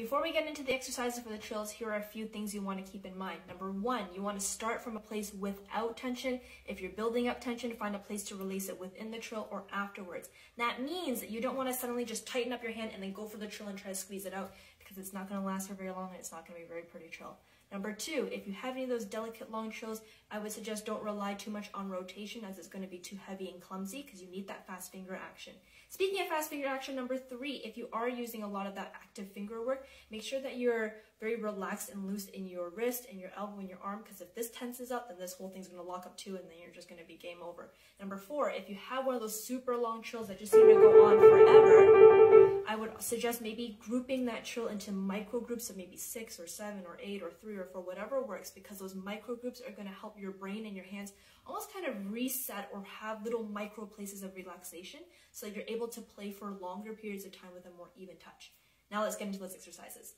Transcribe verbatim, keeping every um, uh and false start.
Before we get into the exercises for the trills, here are a few things you want to keep in mind. Number one, you want to start from a place without tension. If you're building up tension, find a place to release it within the trill or afterwards. That means that you don't want to suddenly just tighten up your hand and then go for the trill and try to squeeze it out, because it's not going to last for very long and it's not going to be a very pretty trill. Number two, if you have any of those delicate long trills, I would suggest don't rely too much on rotation, as it's going to be too heavy and clumsy, because you need that fast finger action. Speaking of fast finger action, number three, if you are using a lot of that active finger work, make sure that you're very relaxed and loose in your wrist and your elbow and your arm, because if this tenses up, then this whole thing's going to lock up too, and then you're just going to be game over. Number four, if you have one of those super long trills that just seem to go on forever, I would suggest maybe grouping that trill into micro groups of maybe six or seven or eight or three or four, whatever works, because those micro groups are going to help your brain and your hands almost kind of reset or have little micro places of relaxation so that you're able to play for longer periods of time with a more even touch. Now let's get into those exercises.